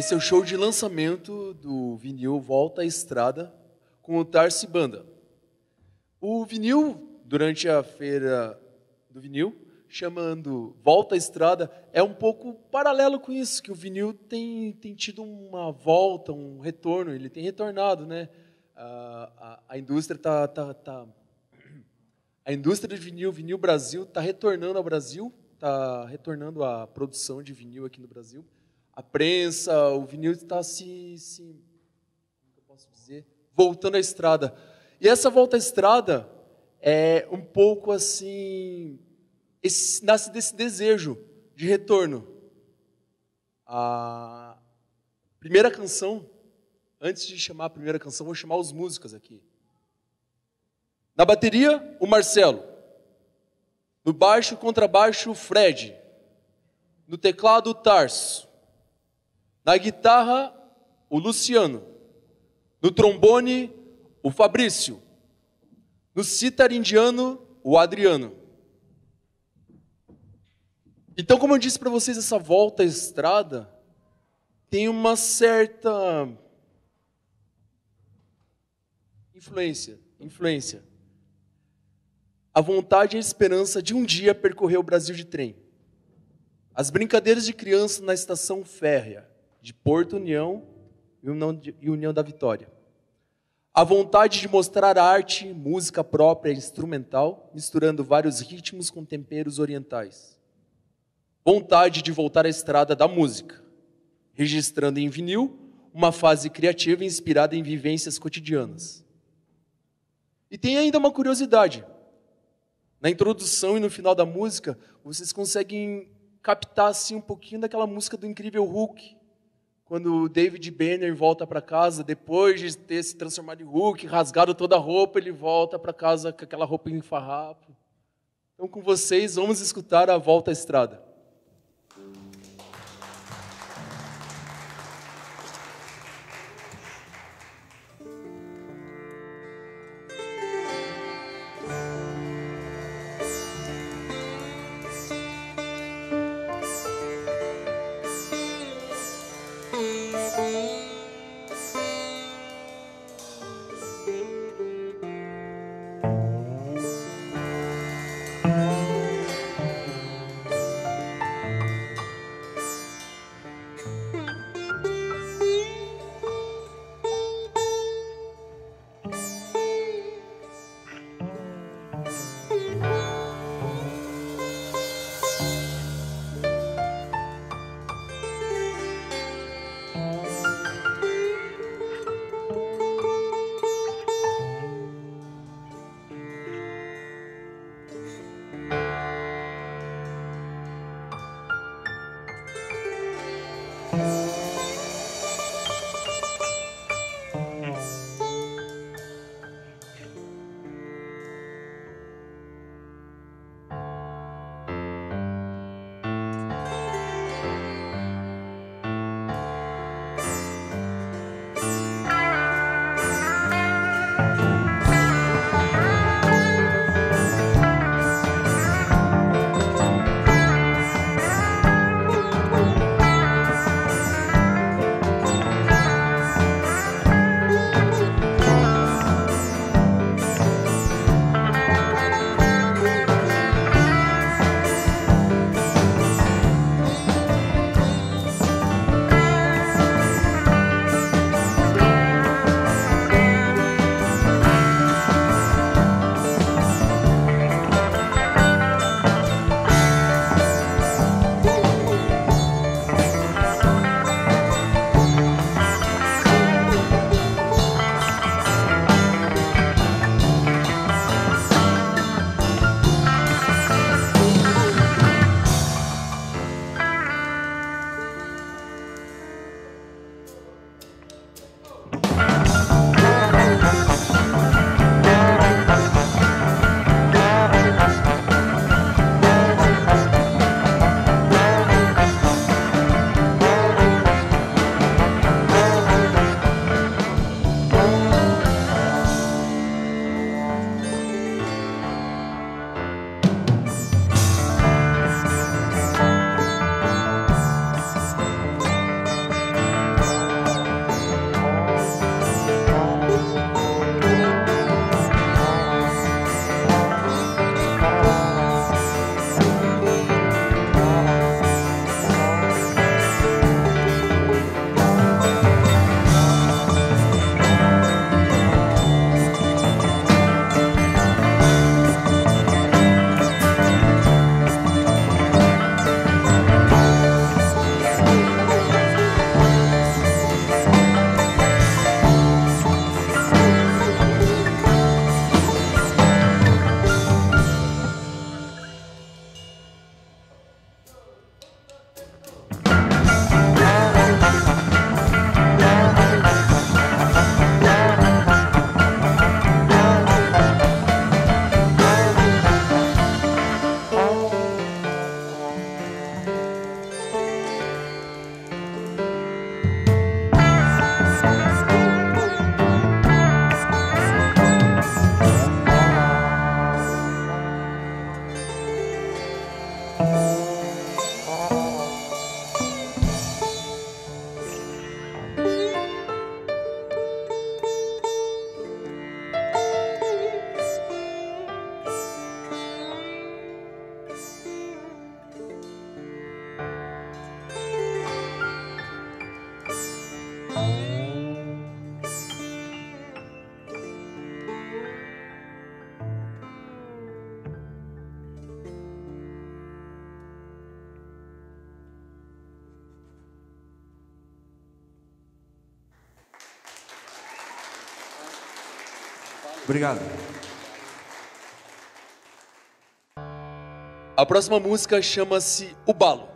Esse é o show de lançamento do vinil Volta à Estrada com o Tarso e Banda. O vinil, durante a feira do vinil, chamando Volta à Estrada, é um pouco paralelo com isso, que o vinil tem tido uma volta, um retorno, ele tem retornado, né? A indústria a indústria de vinil Brasil está retornando ao Brasil, está retornando à produção de vinil aqui no Brasil. A prensa, o vinil está como eu posso dizer, voltando à estrada. E essa volta à estrada é um pouco assim, nasce desse desejo de retorno. A primeira canção, antes de chamar a primeira canção, vou chamar os músicos aqui. Na bateria, o Marcelo. No baixo, contrabaixo, o Fred. No teclado, o Tarso. Na guitarra, o Luciano. No trombone, o Fabrício. No cítara indiano, o Adriano. Então, como eu disse para vocês, essa volta à estrada tem uma certa influência. A vontade e a esperança de um dia percorrer o Brasil de trem. As brincadeiras de criança na estação férrea de Porto União e União da Vitória. A vontade de mostrar arte, música própria e instrumental, misturando vários ritmos com temperos orientais. Vontade de voltar à estrada da música, registrando em vinil uma fase criativa inspirada em vivências cotidianas. E tem ainda uma curiosidade. Na introdução e no final da música, vocês conseguem captar assim, um pouquinho daquela música do Incrível Hulk, quando o David Banner volta para casa, depois de ter se transformado em Hulk, rasgado toda a roupa, ele volta para casa com aquela roupa em farrapo. Então, com vocês, vamos escutar a Volta à Estrada. Obrigado. A próxima música chama-se O Balo.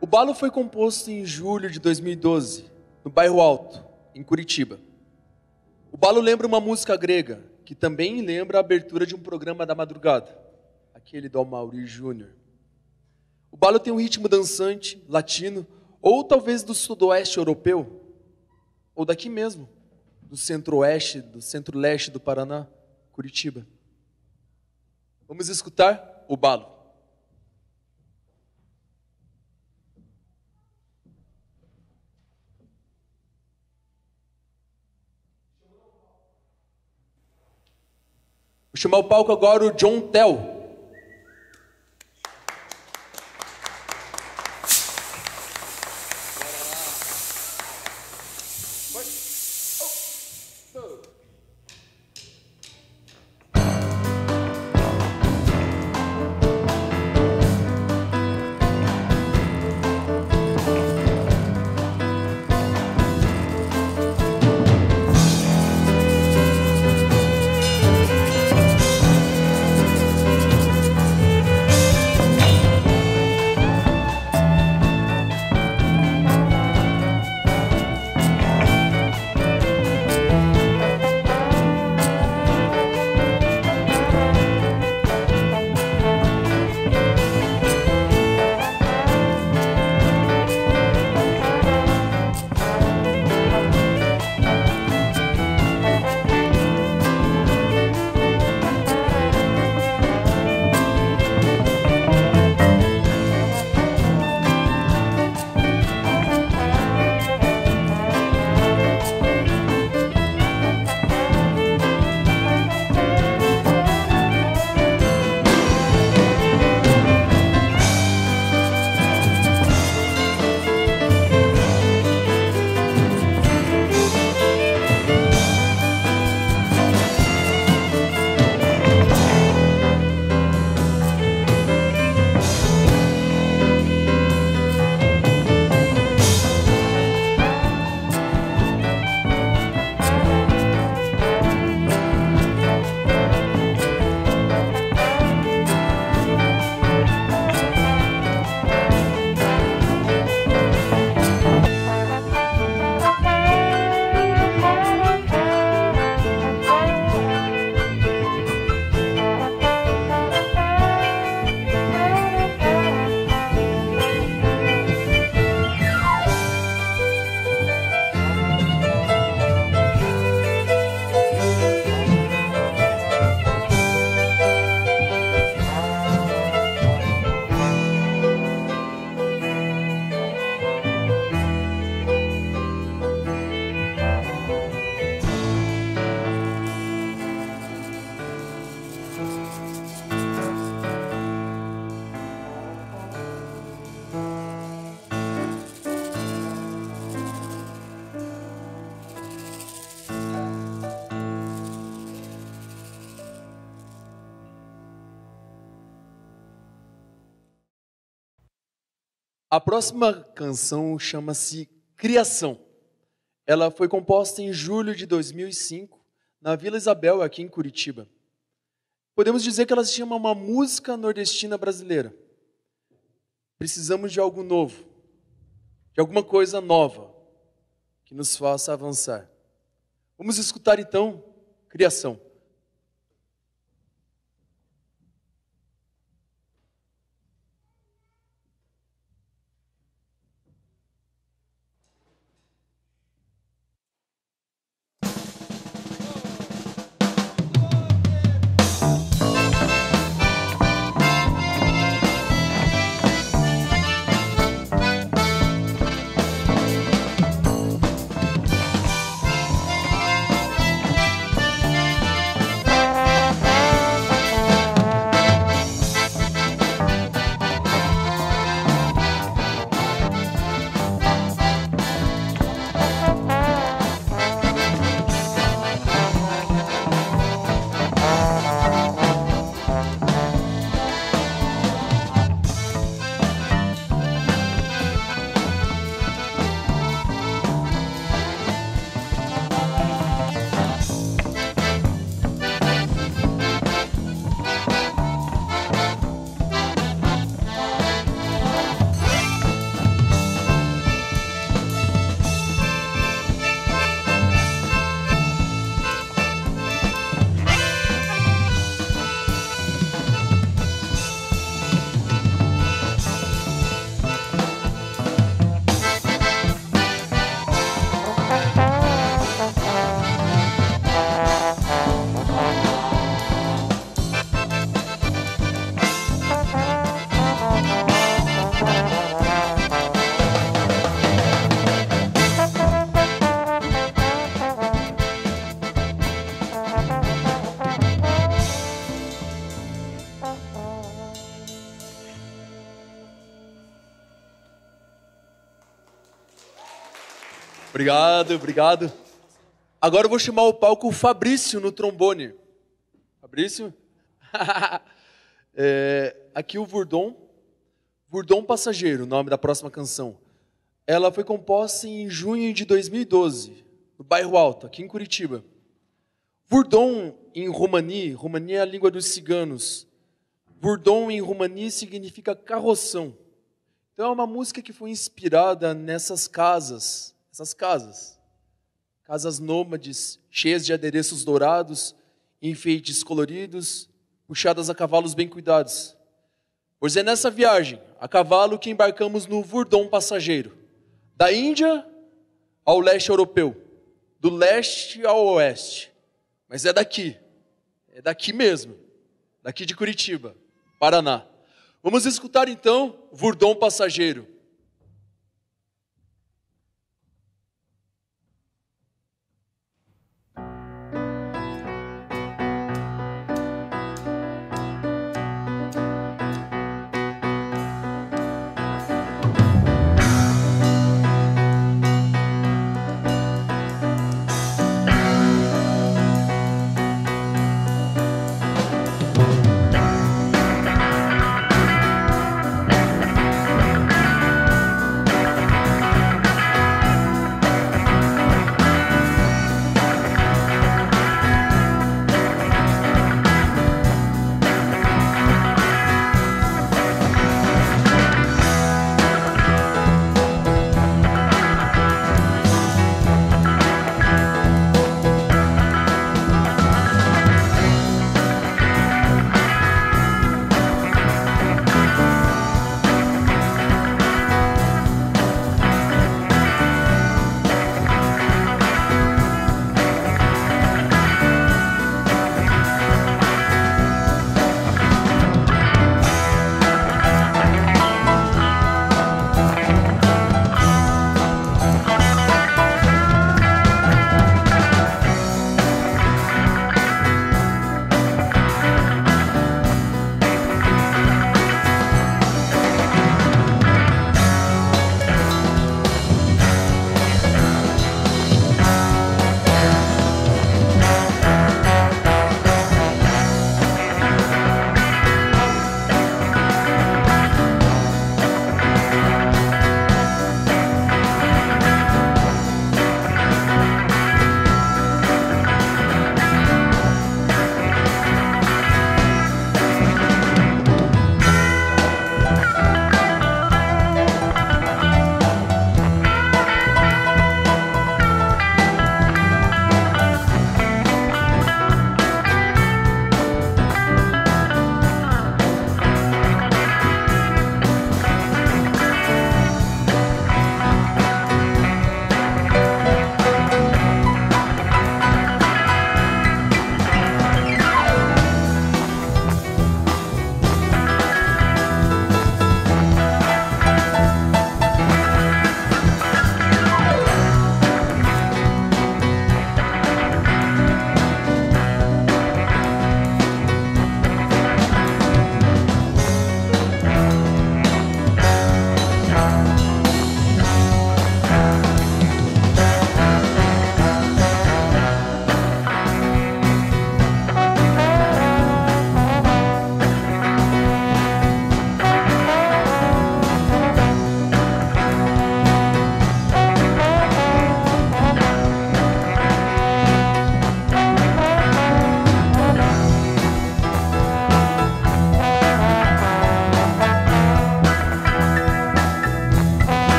O Balo foi composto em julho de 2012, no Bairro Alto, em Curitiba. O Balo lembra uma música grega, que também lembra a abertura de um programa da madrugada, aquele do Amaury Jr. O Balo tem um ritmo dançante, latino, ou talvez do sudoeste europeu, ou daqui mesmo, do centro-oeste, do centro-leste do Paraná, Curitiba. Vamos escutar o Balo. Vou chamar o palco agora o John Teo. A próxima canção chama-se Criação. Ela foi composta em julho de 2005, na Vila Isabel, aqui em Curitiba. Podemos dizer que ela se chama uma música nordestina brasileira. Precisamos de algo novo, de alguma coisa nova, que nos faça avançar. Vamos escutar então Criação. Obrigado, obrigado. Agora eu vou chamar ao palco o Fabrício no trombone. Fabrício? Aqui o Vurdon Passageiro, o nome da próxima canção. Ela foi composta em junho de 2012, no bairro Alto, aqui em Curitiba. Vurdon em Romani, Romani é a língua dos ciganos. Vurdon em Romani significa carroção. Então é uma música que foi inspirada nessas casas, casas nômades, cheias de adereços dourados, enfeites coloridos, puxadas a cavalos bem cuidados. Pois é nessa viagem, a cavalo, que embarcamos no Vurdon Passageiro, da Índia ao leste europeu, do leste ao oeste. Mas é daqui mesmo, daqui de Curitiba, Paraná. Vamos escutar então Vurdon Passageiro.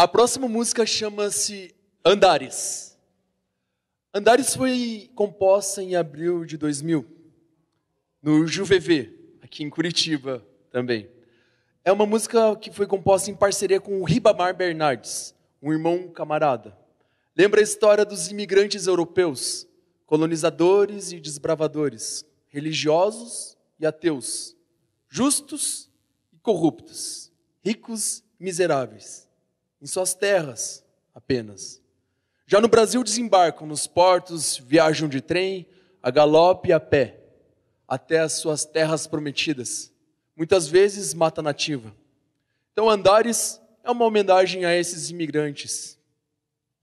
A próxima música chama-se Andares. Andares foi composta em abril de 2000, no JUVV, aqui em Curitiba também. É uma música que foi composta em parceria com o Ribamar Bernardes, um irmão camarada. Lembra a história dos imigrantes europeus, colonizadores e desbravadores, religiosos e ateus, justos e corruptos, ricos e miseráveis, em suas terras apenas. Já no Brasil desembarcam nos portos, viajam de trem, a galope e a pé, até as suas terras prometidas. Muitas vezes mata nativa. Então Andares é uma homenagem a esses imigrantes.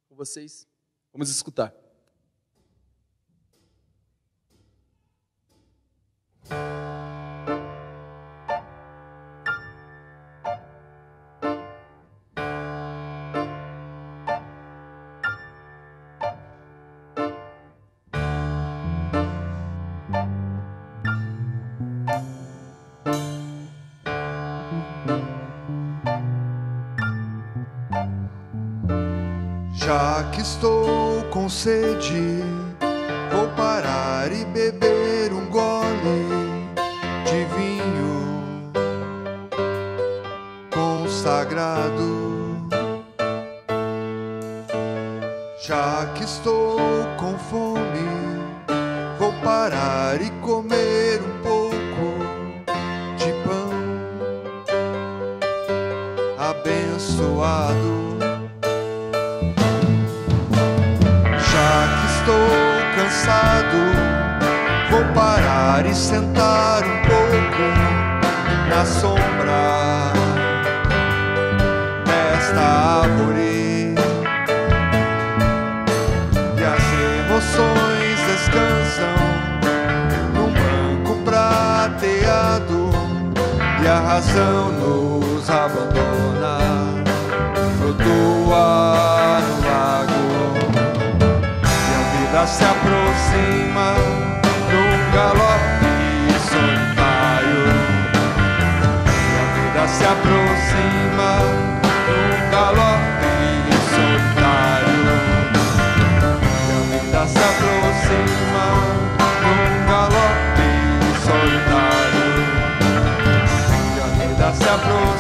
Com vocês, vamos escutar. Estou com sede, vou parar e beber um gole de vinho consagrado. Já que estou com fome, vou parar e comer um pouco de pão abençoado. Vou parar e sentar um pouco na sombra desta árvore, e as emoções descansam num banco prateado, e a razão nos abandona, flutua no lago. Se aproxima num galope solitário. E a vida se aproxima num galope solitário. E a vida se aproxima num galope solitário. E a vida se aproxima.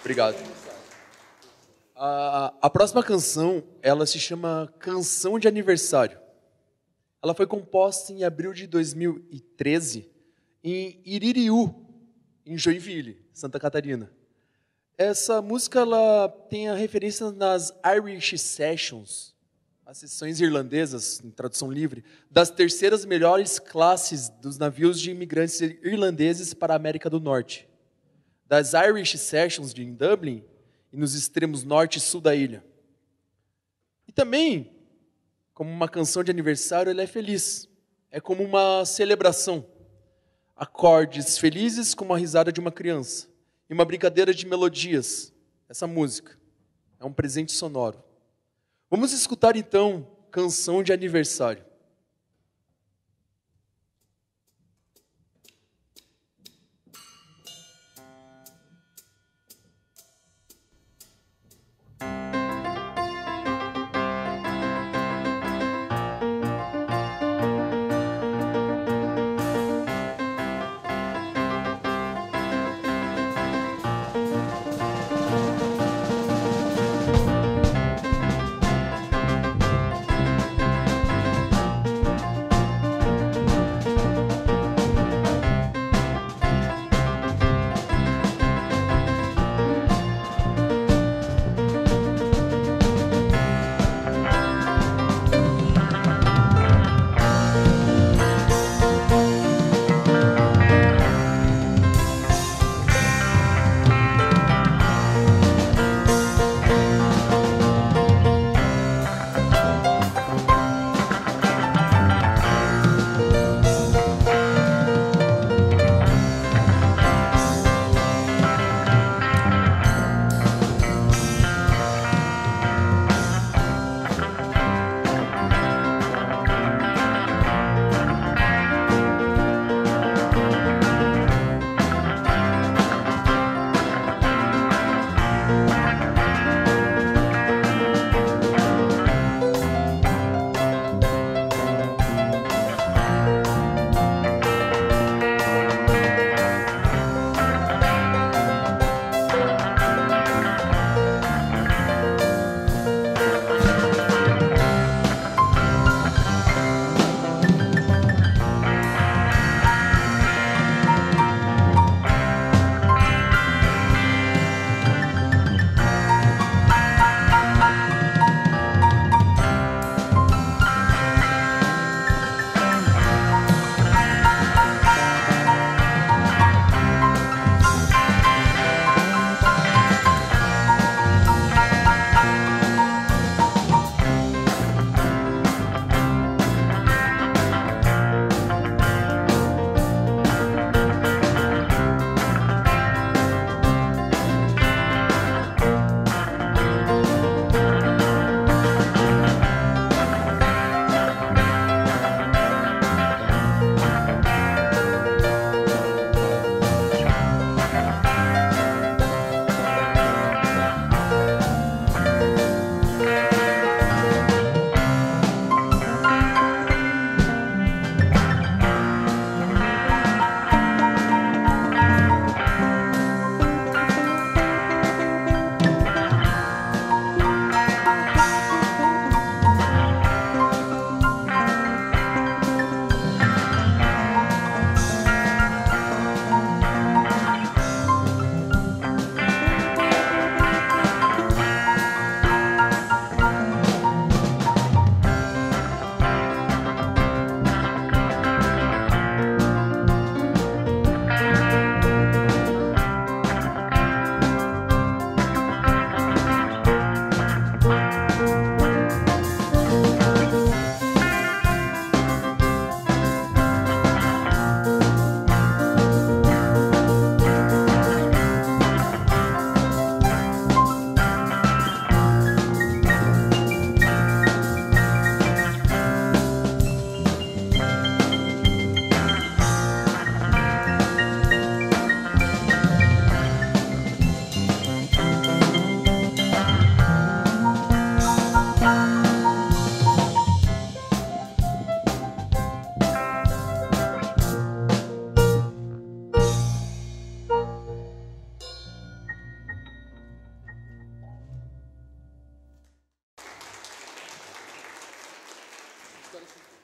Obrigado. A próxima canção, ela se chama Canção de Aniversário. Ela foi composta em abril de 2013 em Iririú, em Joinville, Santa Catarina. Essa música ela tem a referência nas Irish Sessions, as sessões irlandesas, em tradução livre, das terceiras melhores classes dos navios de imigrantes irlandeses para a América do Norte. Das Irish Sessions de Dublin e nos extremos norte e sul da ilha. E também, como uma canção de aniversário, ela é feliz. É como uma celebração. acordes felizes com uma risada de uma criança e uma brincadeira de melodias. Essa música é um presente sonoro. Vamos escutar então Canção de Aniversário.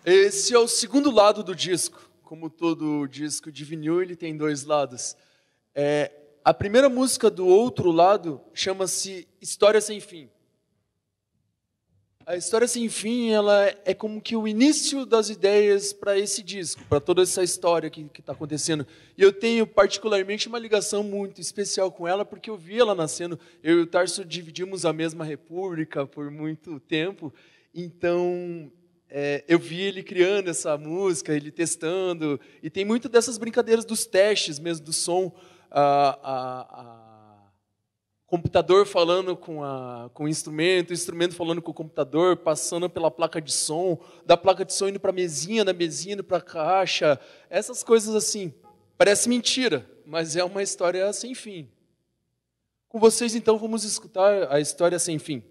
Esse é o segundo lado do disco. Como todo disco de vinil, ele tem dois lados. A primeira música do outro lado chama-se Estória Sem Fim. A Estória Sem Fim ela é como que o início das ideias para esse disco, para toda essa história que está acontecendo. E eu tenho particularmente uma ligação muito especial com ela, porque eu vi ela nascendo. Eu e o Tarso dividimos a mesma república por muito tempo. Então... eu vi ele criando essa música, ele testando, e tem muito dessas brincadeiras dos testes mesmo, do som, computador falando com o instrumento falando com o computador, passando pela placa de som, da placa de som indo para a mesinha, da mesinha indo para a caixa, essas coisas assim. Parece mentira, mas é uma história sem fim. Com vocês, então, vamos escutar a História Sem Fim.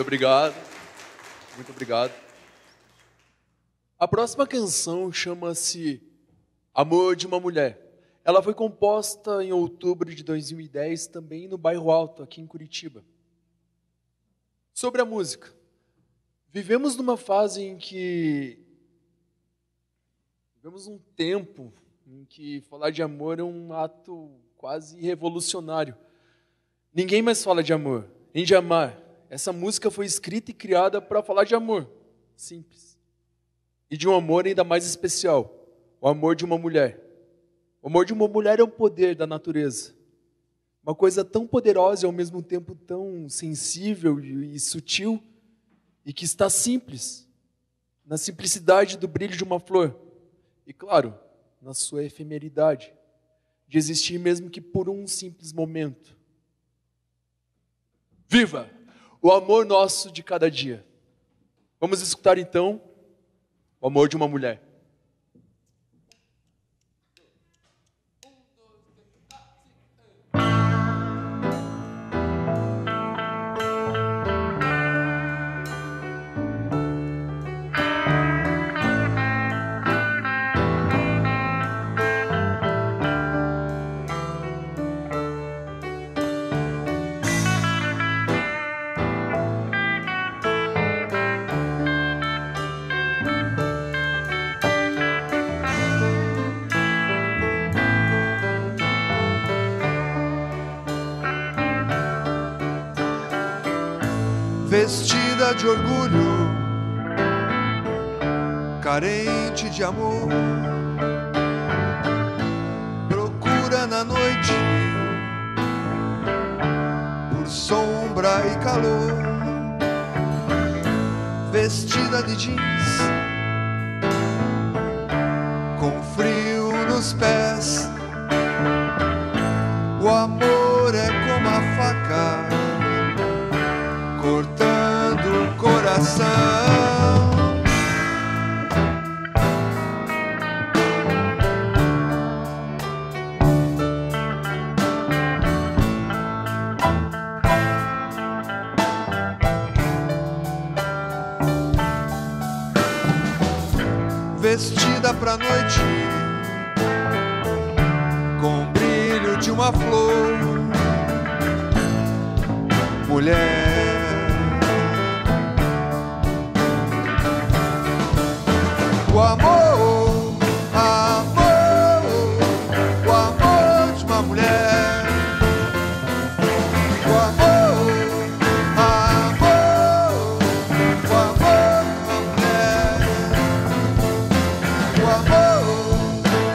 Obrigado, muito obrigado. A próxima canção chama-se Amor de uma Mulher. Ela foi composta em outubro de 2010, também no Bairro Alto, aqui em Curitiba. Sobre a música. Vivemos numa fase em que... Vivemos um tempo em que falar de amor é um ato quase revolucionário. Ninguém mais fala de amor, nem de amar. Essa música foi escrita e criada para falar de amor, simples. E de um amor ainda mais especial, o amor de uma mulher. O amor de uma mulher é um poder da natureza. Uma coisa tão poderosa e ao mesmo tempo tão sensível e sutil, e que está simples, na simplicidade do brilho de uma flor. E claro, na sua efemeridade, de existir mesmo que por um simples momento. Viva! O amor nosso de cada dia. Vamos escutar, então, o amor de uma mulher. vestida de orgulho, carente de amor, procura na noite por sombra e calor, vestida de jeans, com frio nos pés. O amor é como a faca, cortando o coração. Vestida pra noite, com brilho de uma flor, mulher. O amor, amor, o amor de uma mulher. O amor, amor, o amor de uma mulher. O amor, amor, o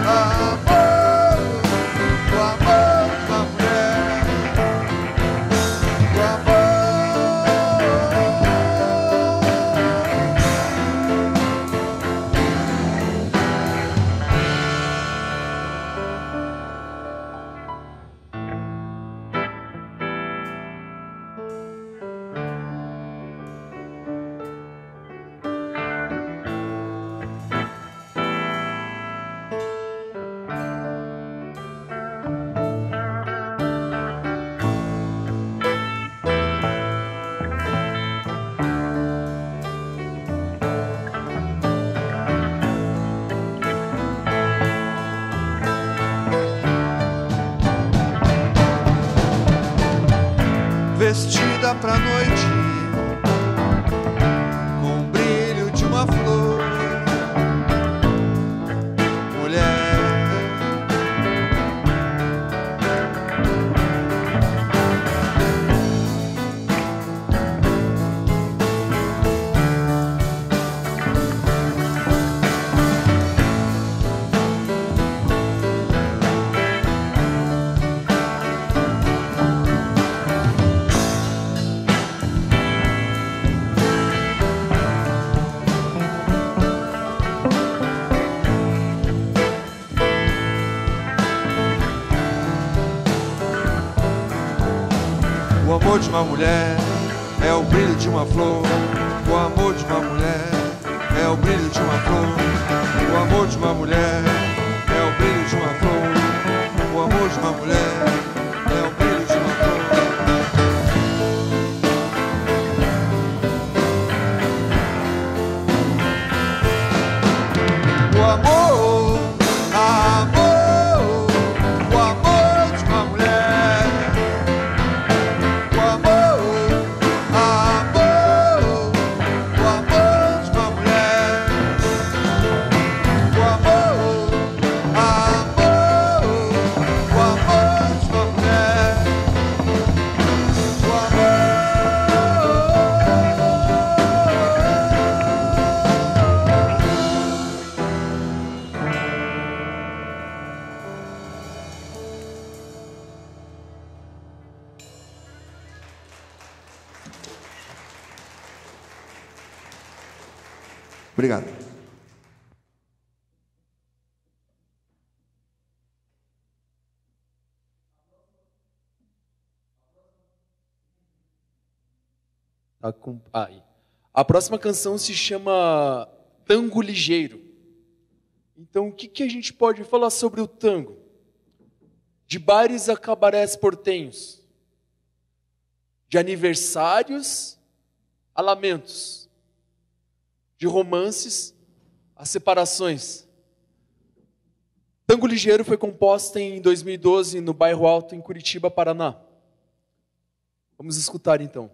amor de uma mulher. O amor. Vestida pra noite, com o brilho de uma flor, mulher. O amor de uma mulher é o brilho de uma flor. O amor de uma mulher é o brilho de uma flor. O amor de uma mulher é o brilho de uma flor. O amor de uma mulher é o brilho de uma flor. O amor, amor, o amor de uma mulher. Obrigado. A próxima canção se chama Tango Ligeiro. Então, o que a gente pode falar sobre o tango? De bares a cabarés portenhos, de aniversários a lamentos, de romances a separações. Tango Ligeiro foi composta em 2012 no Bairro Alto, em Curitiba, Paraná. Vamos escutar então.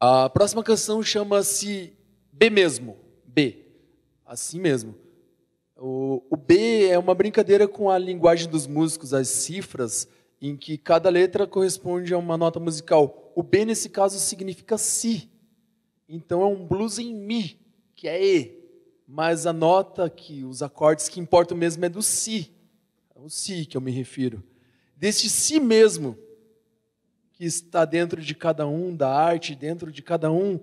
A próxima canção chama-se B mesmo. B. Assim mesmo. O B é uma brincadeira com a linguagem dos músicos, as cifras, em que cada letra corresponde a uma nota musical. O B, nesse caso, significa Si. Então, é um blues em Mi, que é E. Mas a nota, que os acordes que importam mesmo é do Si. É o Si que eu me refiro. Deste Si mesmo, que está dentro de cada um, da arte, dentro de cada um,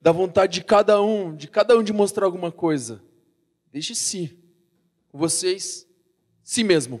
da vontade de cada um de mostrar alguma coisa. Deixe Si. Com vocês, Si mesmo.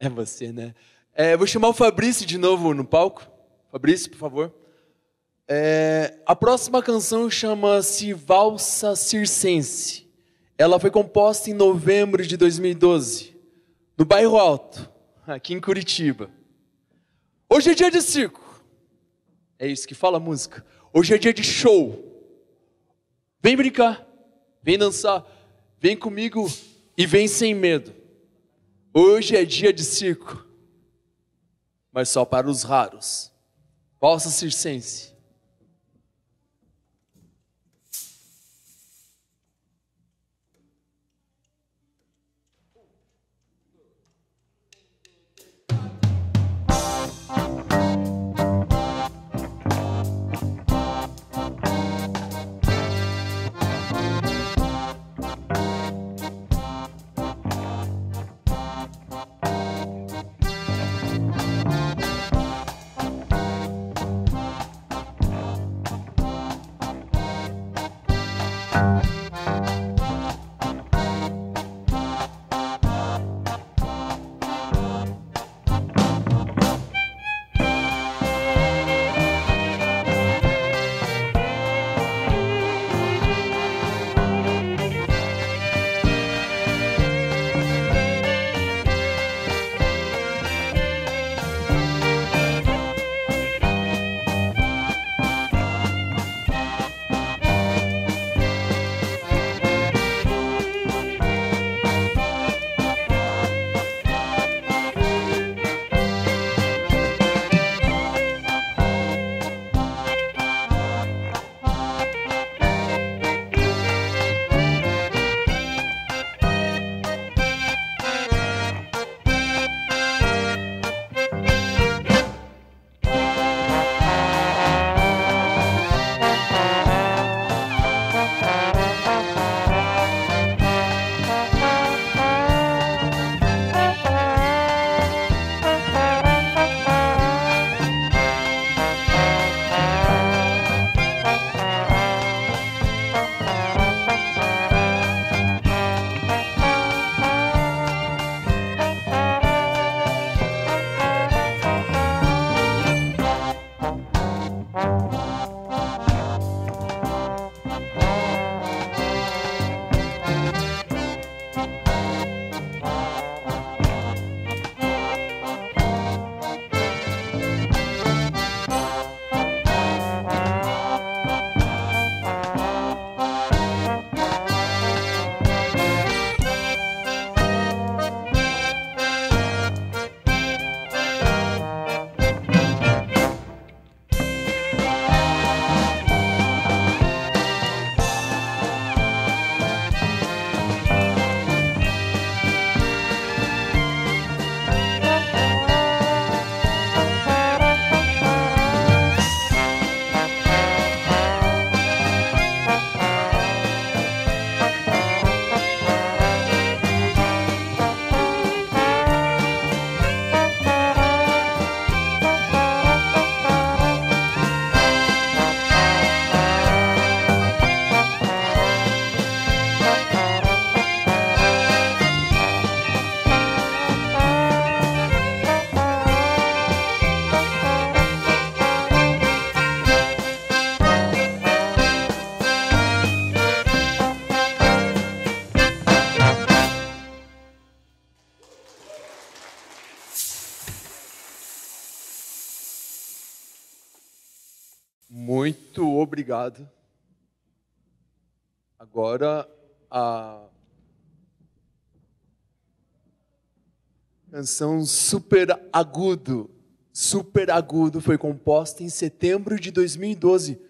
É você, né? Vou chamar o Fabrício de novo no palco. Fabrício, por favor. A próxima canção chama-se Valsa Circense. Ela foi composta em novembro de 2012, no Bairro Alto, aqui em Curitiba. Hoje é dia de circo. É isso que fala a música. Hoje é dia de show. Vem brincar, vem dançar, vem comigo e vem sem medo. Hoje é dia de circo, mas só para os raros. Valsa Circense. Muito obrigado. Agora a canção Super Agudo. Super Agudo foi composta em setembro de 2012,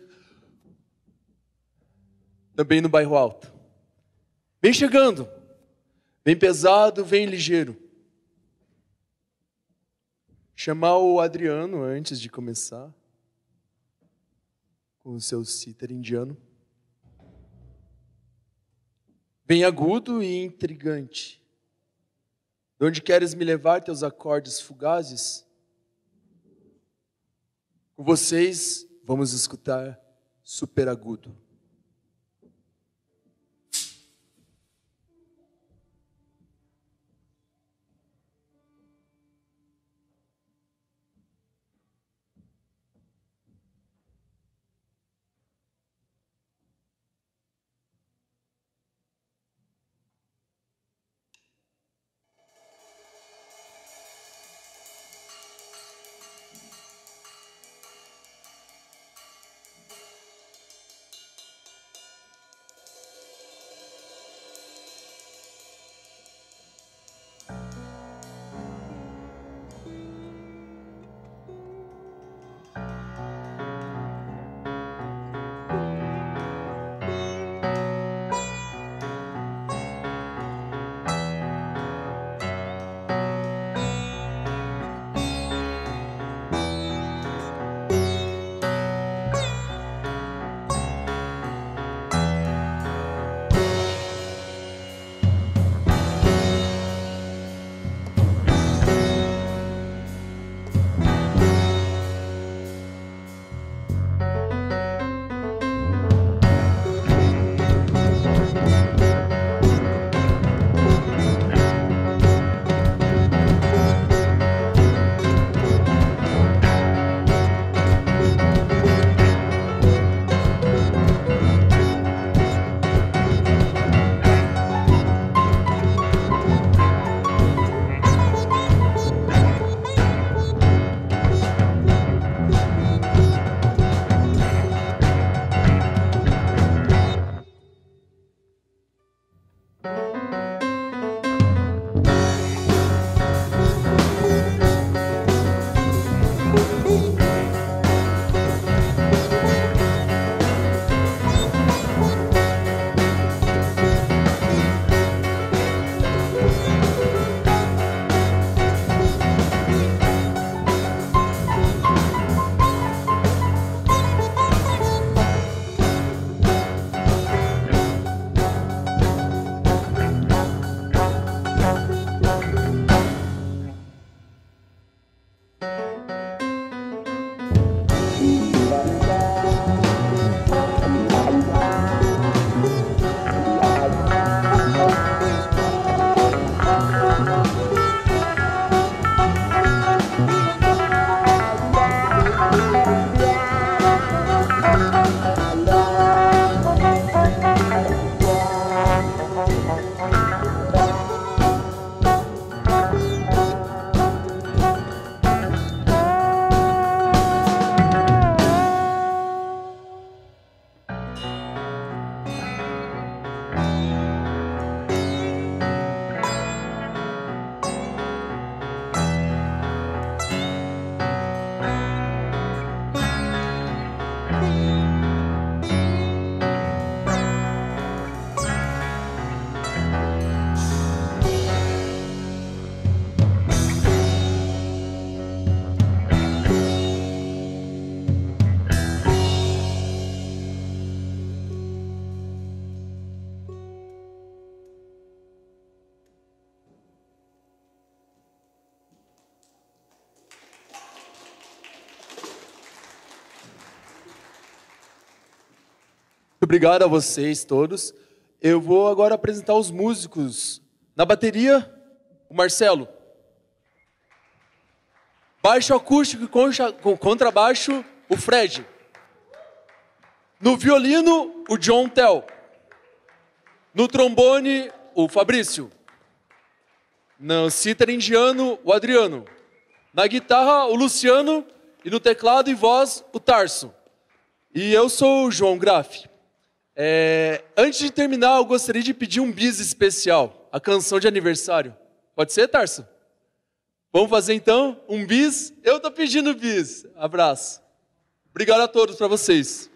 também no Bairro Alto. Vem chegando, vem pesado, vem ligeiro. Chamar o Adriano antes de começar, com o seu cítara indiano. Bem agudo e intrigante. De onde queres me levar teus acordes fugazes? Com vocês, vamos escutar Super Agudo. Obrigado a vocês todos. Eu vou agora apresentar os músicos. Na bateria, o Marcelo. Baixo acústico e contrabaixo, o Fred. No violino, o John Teo. No trombone, o Fabrício. No cítara indiano, o Adriano. Na guitarra, o Luciano. E no teclado e voz, o Tarso. E eu sou o João Graf. Antes de terminar, eu gostaria de pedir um bis especial, a canção de aniversário. Pode ser, Tarso? Vamos fazer então um bis? Eu tô pedindo bis. Abraço. Obrigado a todos, para vocês.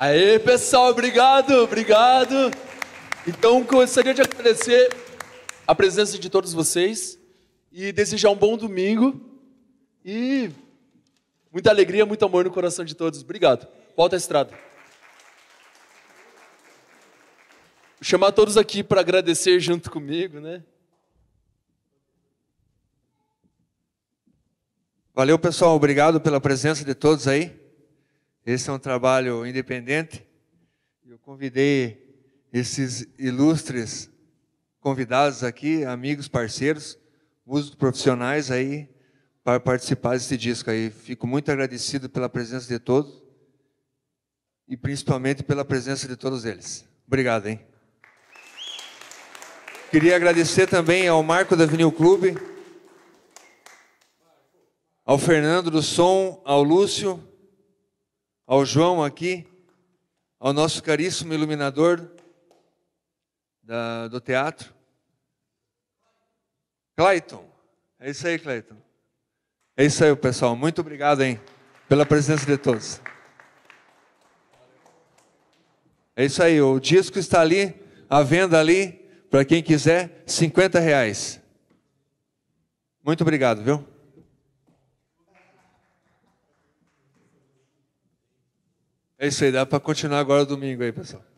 Aê, pessoal, obrigado, obrigado. Então, gostaria de agradecer a presença de todos vocês e desejar um bom domingo e muita alegria, muito amor no coração de todos. Obrigado. Volta à estrada. Vou chamar todos aqui para agradecer junto comigo, né? Valeu, pessoal. Obrigado pela presença de todos aí. Esse é um trabalho independente. Eu convidei esses ilustres convidados aqui, amigos, parceiros, músicos profissionais aí, para participar desse disco aí. Fico muito agradecido pela presença de todos e principalmente pela presença de todos eles. Obrigado, hein? Queria agradecer também ao Marco da Vinil Clube, ao Fernando do Som, ao Lúcio, ao João aqui, ao nosso caríssimo iluminador do teatro, Clayton. É isso aí, Clayton. É isso aí, pessoal. Muito obrigado, hein, pela presença de todos. É isso aí, o disco está ali, à venda ali, para quem quiser, R$50. Muito obrigado, viu? É isso aí, dá para continuar agora domingo aí, pessoal.